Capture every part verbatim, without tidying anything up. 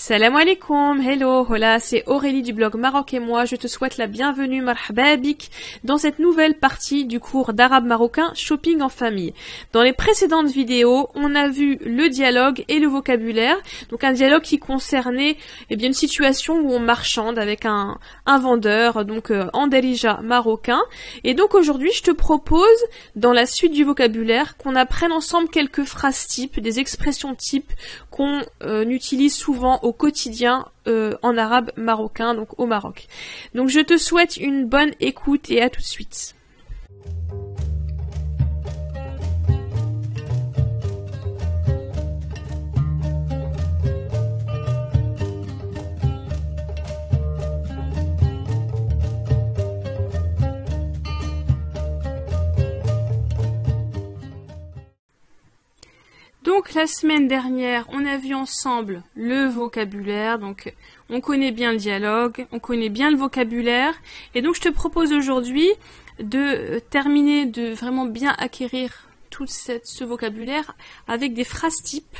Salam alaikum, hello, hola, c'est Aurélie du blog Maroc et moi, je te souhaite la bienvenue, marhaba bik, dans cette nouvelle partie du cours d'arabe marocain shopping en famille. Dans les précédentes vidéos, on a vu le dialogue et le vocabulaire, donc un dialogue qui concernait eh bien, une situation où on marchande avec un, un vendeur, donc euh, en Darija marocain. Et donc aujourd'hui, je te propose, dans la suite du vocabulaire, qu'on apprenne ensemble quelques phrases types, des expressions types qu'on euh, utilise souvent au quotidien euh, en arabe marocain, donc au Maroc. Donc je te souhaite une bonne écoute et à tout de suite. Donc la semaine dernière, on a vu ensemble le vocabulaire, donc on connaît bien le dialogue, on connaît bien le vocabulaire, et donc je te propose aujourd'hui de terminer de vraiment bien acquérir tout cette, ce vocabulaire avec des phrases types.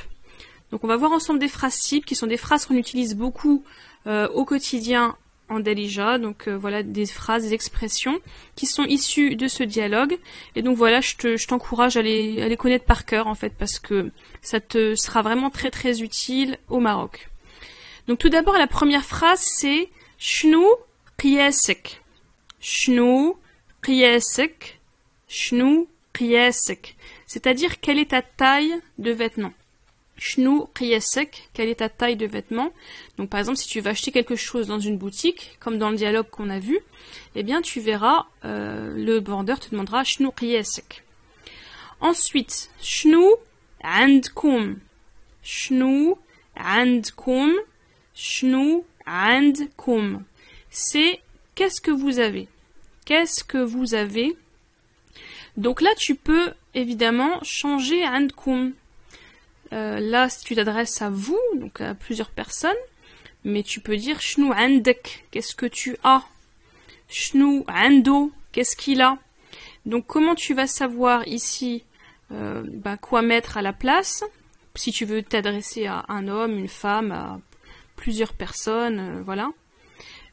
Donc on va voir ensemble des phrases types qui sont des phrases qu'on utilise beaucoup euh, au quotidien en Darija, donc euh, voilà des phrases, des expressions qui sont issues de ce dialogue. Et donc voilà, je te, je t'encourage à les, à les connaître par cœur en fait, parce que ça te sera vraiment très très utile au Maroc. Donc tout d'abord, la première phrase c'est « Shnou qiyasek ». « Shnou qiyasek ». « Shnou qiyasek ». C'est-à-dire, quelle est ta taille de vêtements ? Shnou qiyasek, quelle est ta taille de vêtements? Donc par exemple, si tu vas acheter quelque chose dans une boutique, comme dans le dialogue qu'on a vu, eh bien tu verras, euh, le vendeur te demandera shnou qiyasek. Ensuite, shnou andkoum. Shnou andkoum. Shnou andkoum. C'est qu'est-ce que vous avez? Qu'est-ce que vous avez? Donc là, tu peux évidemment changer andkoum. Euh, là, tu t'adresses à vous, donc à plusieurs personnes, mais tu peux dire shnou andek, qu'est-ce que tu as? Shnou ando, qu'est-ce qu'il a? Donc, comment tu vas savoir ici euh, bah, quoi mettre à la place? Si tu veux t'adresser à un homme, une femme, à plusieurs personnes, euh, voilà.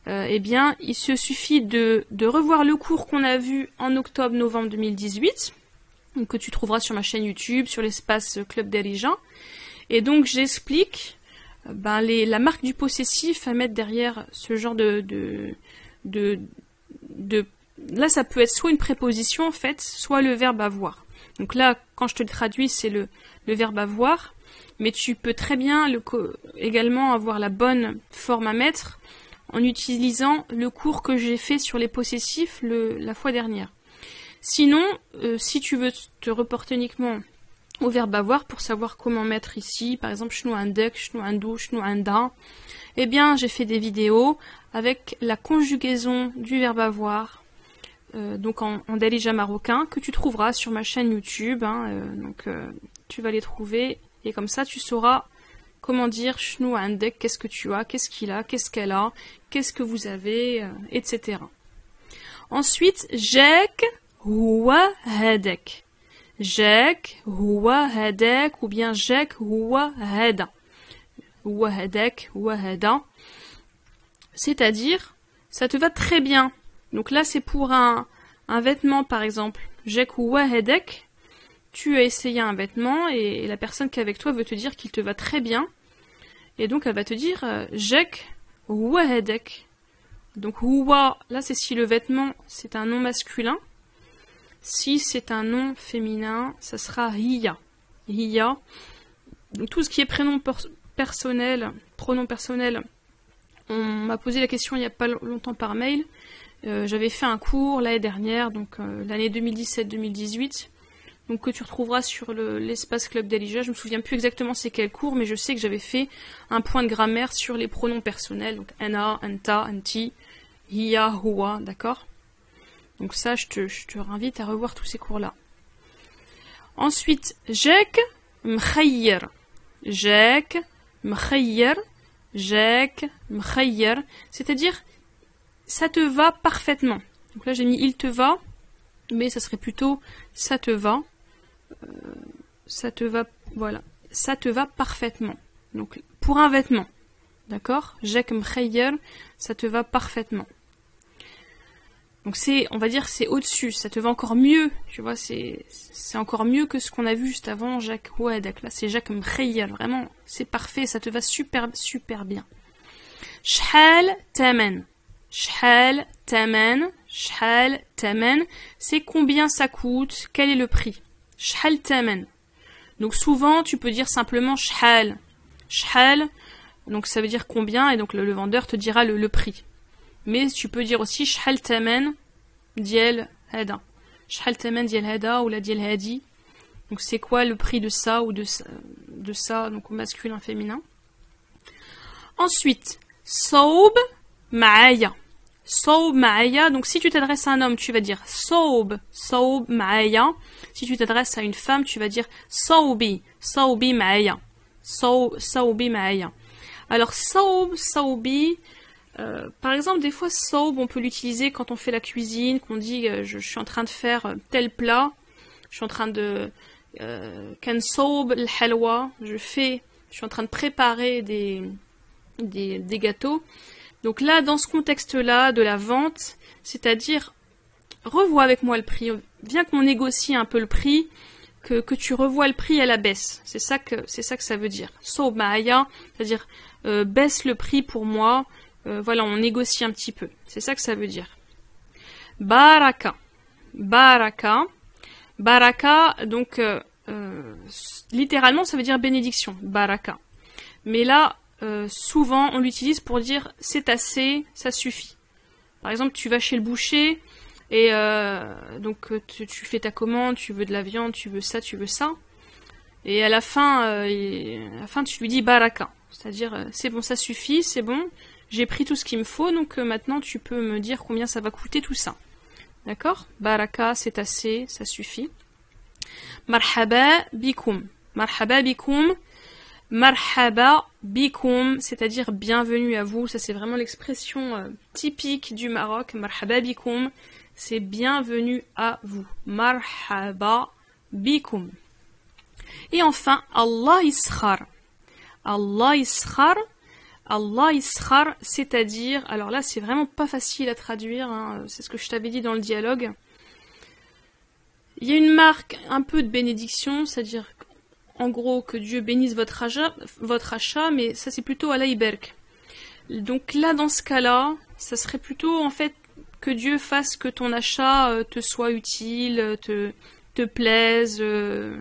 Euh, eh bien, il se suffit de, de revoir le cours qu'on a vu en octobre-novembre deux mille dix-huit. Que tu trouveras sur ma chaîne YouTube, sur l'espace Club Darija. Et donc j'explique ben, les, la marque du possessif à mettre derrière ce genre de, de, de, de... Là, ça peut être soit une préposition, en fait, soit le verbe avoir. Donc là, quand je te le traduis, c'est le, le verbe avoir. Mais tu peux très bien le, également avoir la bonne forme à mettre en utilisant le cours que j'ai fait sur les possessifs le, la fois dernière. Sinon, euh, si tu veux te reporter uniquement au verbe avoir pour savoir comment mettre ici, par exemple shnou andek, shnou andou, shnou anda, eh bien j'ai fait des vidéos avec la conjugaison du verbe avoir, euh, donc en, en Darija marocain, que tu trouveras sur ma chaîne YouTube. Hein, euh, donc euh, tu vas les trouver et comme ça tu sauras comment dire shnou andek, qu'est-ce que tu as, qu'est-ce qu'il a, qu'est-ce qu'elle a, qu'est-ce que vous avez, euh, et cetera. Ensuite, jek. Houa hadek. Jek, houa hadek, ou bien jek, houa hada. Houa hadek, houa hada. C'est-à-dire, ça te va très bien. Donc là, c'est pour un, un vêtement, par exemple. Jek, houa hadek. Tu as essayé un vêtement et la personne qui est avec toi veut te dire qu'il te va très bien. Et donc, elle va te dire jek, houa hadek. Donc, houa, là, c'est si le vêtement, c'est un nom masculin. Si c'est un nom féminin, ça sera hiya. Hiya. Donc tout ce qui est prénom personnel, pronom personnel, on m'a posé la question il n'y a pas longtemps par mail. Euh, J'avais fait un cours l'année dernière, donc euh, l'année deux mille dix-sept deux mille dix-huit, donc que tu retrouveras sur l'espace le, Club Darija. Je ne me souviens plus exactement c'est quel cours, mais je sais que j'avais fait un point de grammaire sur les pronoms personnels, donc ana, anta, anti, hiya, huwa, d'accord? Donc ça, je te, je te invite à revoir tous ces cours-là. Ensuite, jek mkhayr. Jek mkhayr. Jek mkhayr. C'est-à-dire, ça te va parfaitement. Donc là, j'ai mis il te va, mais ça serait plutôt ça te va. Euh, ça te va, voilà. Ça te va parfaitement. Donc, pour un vêtement. D'accord, Jek Mkhayr, ça te va parfaitement. Donc c'est, on va dire, c'est au-dessus, ça te va encore mieux, tu vois, c'est encore mieux que ce qu'on a vu juste avant, Jek Ouadak. Là, c'est Jek Mkhayr, vraiment, c'est parfait, ça te va super, super bien. Shhal Tamen. Shhal Tamen. Shhal Tamen. C'est combien ça coûte, quel est le prix. Shhal Tamen. Donc souvent, tu peux dire simplement Shhal. Shhal. Donc ça veut dire combien, et donc le, le vendeur te dira le, le prix. Mais tu peux dire aussi Shhal Tamen Diel Hada. Shhal Tamen Diel Hada ou la Diel Hadi. Donc c'est quoi le prix de ça ou de ça, de ça, donc au masculin, féminin. Ensuite, Saoub Maaya. Saoub Maaya. Donc si tu t'adresses à un homme, tu vas dire Saoub. Saoub Maaya. Si tu t'adresses à une femme, tu vas dire Saoubi. Saoubi Maaya. Saoubi Maaya. Alors, saoub, saoubi, euh, par exemple, des fois, saoub, on peut l'utiliser quand on fait la cuisine, qu'on dit, euh, je, je suis en train de faire euh, tel plat, je suis en train de... Kan saoub l'halwa, je fais, je suis en train de préparer des, des, des gâteaux. Donc là, dans ce contexte-là, de la vente, c'est-à-dire, revois avec moi le prix, viens qu'on négocie un peu le prix, que, que tu revois le prix à la baisse. C'est ça que, c'est ça que ça veut dire. Saoub ma'aya, c'est-à-dire... Euh, baisse le prix pour moi, euh, voilà, on négocie un petit peu. C'est ça que ça veut dire. Baraka. Baraka. Baraka, donc, euh, euh, littéralement, ça veut dire bénédiction. Baraka. Mais là, euh, souvent, on l'utilise pour dire c'est assez, ça suffit. Par exemple, tu vas chez le boucher et euh, donc tu, tu fais ta commande, tu veux de la viande, tu veux ça, tu veux ça. Et à la fin, euh, et, à la fin tu lui dis baraka. C'est-à-dire, euh, c'est bon, ça suffit, c'est bon, j'ai pris tout ce qu'il me faut, donc euh, maintenant tu peux me dire combien ça va coûter tout ça. D'accord? Baraka, c'est assez, ça suffit. Marhaba bikoum. Marhaba bikoum. Marhaba bikoum, c'est-à-dire bienvenue à vous. Ça, c'est vraiment l'expression euh, typique du Maroc. Marhaba bikoum, c'est bienvenue à vous. Marhaba bikoum. Et enfin, Allah iskhar. Allah iskhar, Allah iskhar, c'est-à-dire, alors là c'est vraiment pas facile à traduire, hein, c'est ce que je t'avais dit dans le dialogue. Il y a une marque un peu de bénédiction, c'est-à-dire en gros que Dieu bénisse votre achat, votre achat mais ça c'est plutôt Allah iberk. Donc là dans ce cas-là, ça serait plutôt en fait que Dieu fasse que ton achat te soit utile, te, te plaise, te,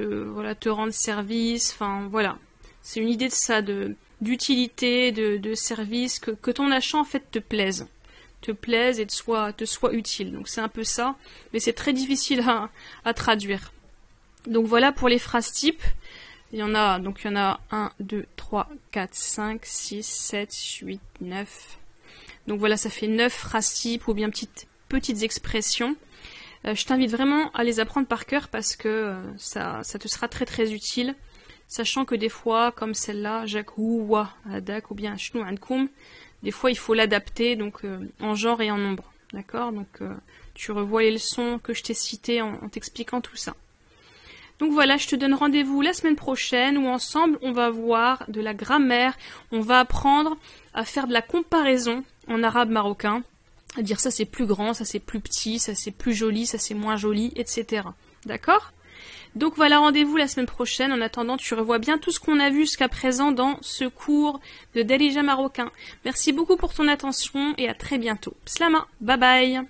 voilà, te rende service, enfin voilà. C'est une idée de ça, d'utilité, de, de, de service, que, que ton achat en fait te plaise. Te plaise et te soit, te soit utile. Donc c'est un peu ça, mais c'est très difficile à, à traduire. Donc voilà pour les phrases types. Il y en a, donc il y en a un, deux, trois, quatre, cinq, six, sept, huit, neuf. Donc voilà, ça fait neuf phrases types ou bien petites, petites expressions. Euh, je t'invite vraiment à les apprendre par cœur parce que euh, ça, ça te sera très très utile. Sachant que des fois, comme celle-là, Jek Ouwa Hadak ou bien Shnou Ankoum, des fois il faut l'adapter donc euh, en genre et en nombre. D'accord? Donc euh, tu revois les leçons que je t'ai citées en, en t'expliquant tout ça. Donc voilà, je te donne rendez-vous la semaine prochaine où ensemble on va voir de la grammaire, on va apprendre à faire de la comparaison en arabe marocain, à dire ça c'est plus grand, ça c'est plus petit, ça c'est plus joli, ça c'est moins joli, et cetera. D'accord? Donc voilà, rendez-vous la semaine prochaine. En attendant, tu revois bien tout ce qu'on a vu jusqu'à présent dans ce cours de Darija marocain. Merci beaucoup pour ton attention et à très bientôt. Slama, bye bye.